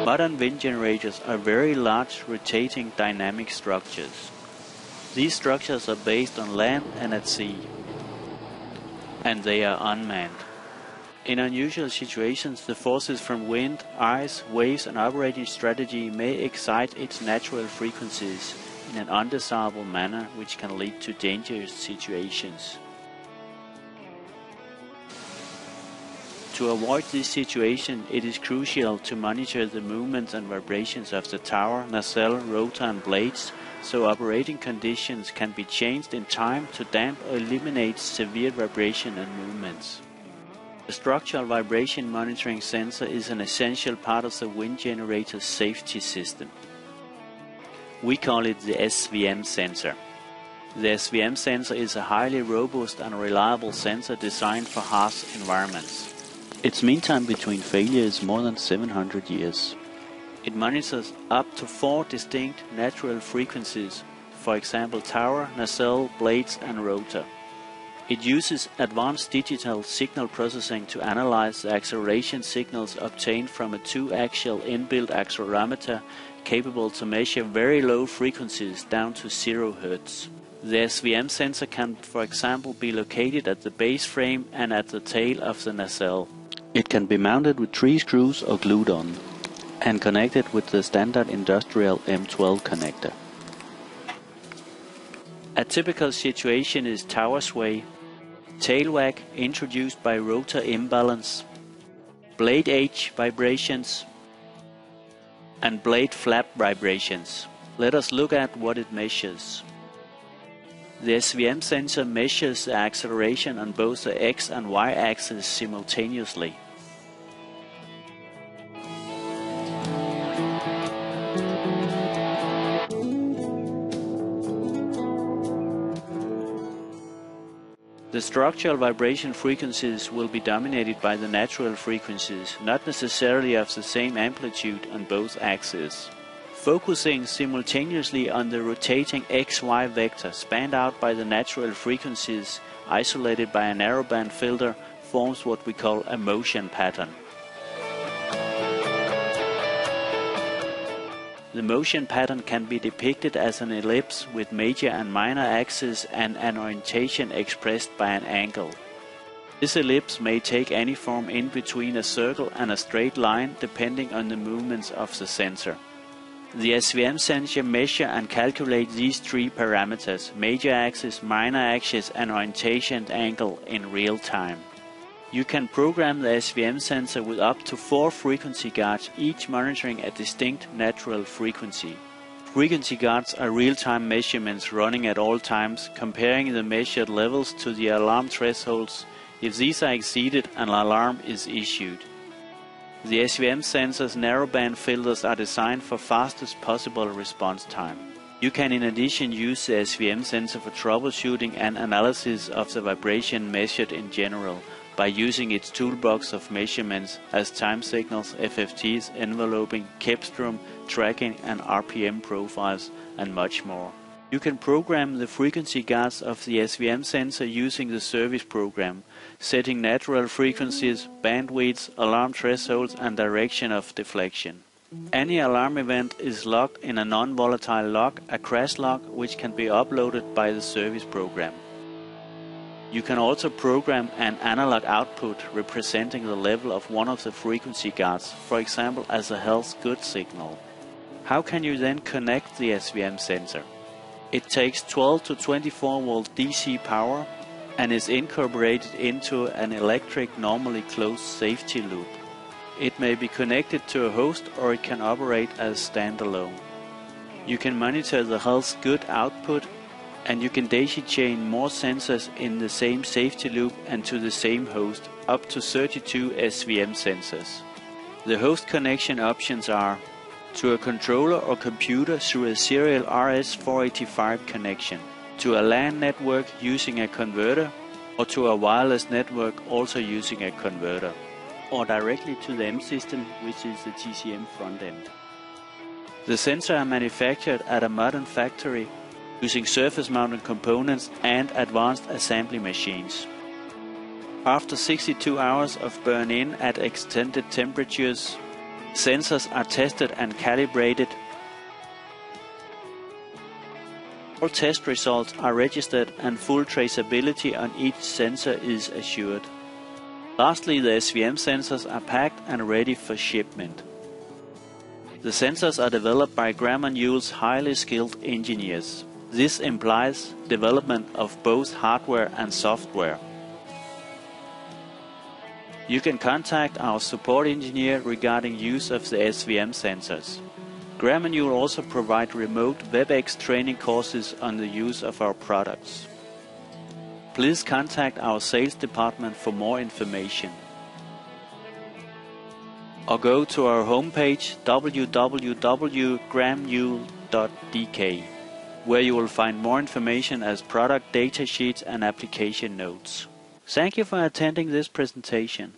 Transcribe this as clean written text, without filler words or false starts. Modern wind generators are very large rotating dynamic structures. These structures are based on land and at sea, and they are unmanned. In unusual situations, the forces from wind, ice, waves and operating strategy may excite its natural frequencies in an undesirable manner, which can lead to dangerous situations. To avoid this situation, it is crucial to monitor the movements and vibrations of the tower, nacelle, rotor and blades, so operating conditions can be changed in time to damp or eliminate severe vibration and movements. The structural vibration monitoring sensor is an essential part of the wind generator's safety system. We call it the SVM sensor. The SVM sensor is a highly robust and reliable sensor designed for harsh environments. Its mean time between failure is more than 700 years. It monitors up to 4 distinct natural frequencies, for example tower, nacelle, blades and rotor. It uses advanced digital signal processing to analyze the acceleration signals obtained from a 2-axial inbuilt accelerometer capable to measure very low frequencies down to 0 Hz. The SVM sensor can, for example, be located at the base frame and at the tail of the nacelle. It can be mounted with 3 screws or glued on and connected with the standard industrial M12 connector. A typical situation is tower sway, tail wag introduced by rotor imbalance, blade edge vibrations and blade flap vibrations. Let us look at what it measures. The SVM sensor measures the acceleration on both the X and Y axes simultaneously. The structural vibration frequencies will be dominated by the natural frequencies, not necessarily of the same amplitude on both axes. Focusing simultaneously on the rotating XY vector spanned out by the natural frequencies, isolated by a narrowband filter, forms what we call a motion pattern. The motion pattern can be depicted as an ellipse with major and minor axes and an orientation expressed by an angle. This ellipse may take any form in between a circle and a straight line depending on the movements of the sensor. The SVM sensor measures and calculates these 3 parameters, major axis, minor axis and orientation angle, in real time. You can program the SVM sensor with up to 4 frequency guards, each monitoring a distinct natural frequency. Frequency guards are real-time measurements running at all times, comparing the measured levels to the alarm thresholds. If these are exceeded, an alarm is issued. The SVM sensor's narrowband filters are designed for fastest possible response time. You can in addition use the SVM sensor for troubleshooting and analysis of the vibration measured in general, by using its toolbox of measurements as time signals, FFTs, enveloping, Kepstrom, tracking and RPM profiles and much more. You can program the frequency guards of the SVM sensor using the service program, setting natural frequencies, bandwidths, alarm thresholds and direction of deflection. Any alarm event is logged in a non-volatile log, a crash log, which can be uploaded by the service program. You can also program an analog output representing the level of one of the frequency guards, for example as a health good signal. How can you then connect the SVM sensor? It takes 12 to 24 volt DC power and is incorporated into an electric normally closed safety loop. It may be connected to a host or it can operate as standalone. You can monitor the health good output, and you can daisy chain more sensors in the same safety loop and to the same host, up to 32 SVM sensors. The host connection options are to a controller or computer through a serial RS-485 connection, to a LAN network using a converter, or to a wireless network also using a converter, or directly to the M system, which is the TCM front end. The sensors are manufactured at a modern factory using surface-mounted components and advanced assembly machines. After 62 hours of burn-in at extended temperatures, sensors are tested and calibrated. All test results are registered and full traceability on each sensor is assured. Lastly, the SVM sensors are packed and ready for shipment. The sensors are developed by Gramjuhl's highly skilled engineers. This implies development of both hardware and software. You can contact our support engineer regarding use of the SVM sensors. Gramjuhl also provide remote WebEx training courses on the use of our products. Please contact our sales department for more information, or go to our homepage www.gramjuhl.dk, where you will find more information as product data sheets and application notes. Thank you for attending this presentation.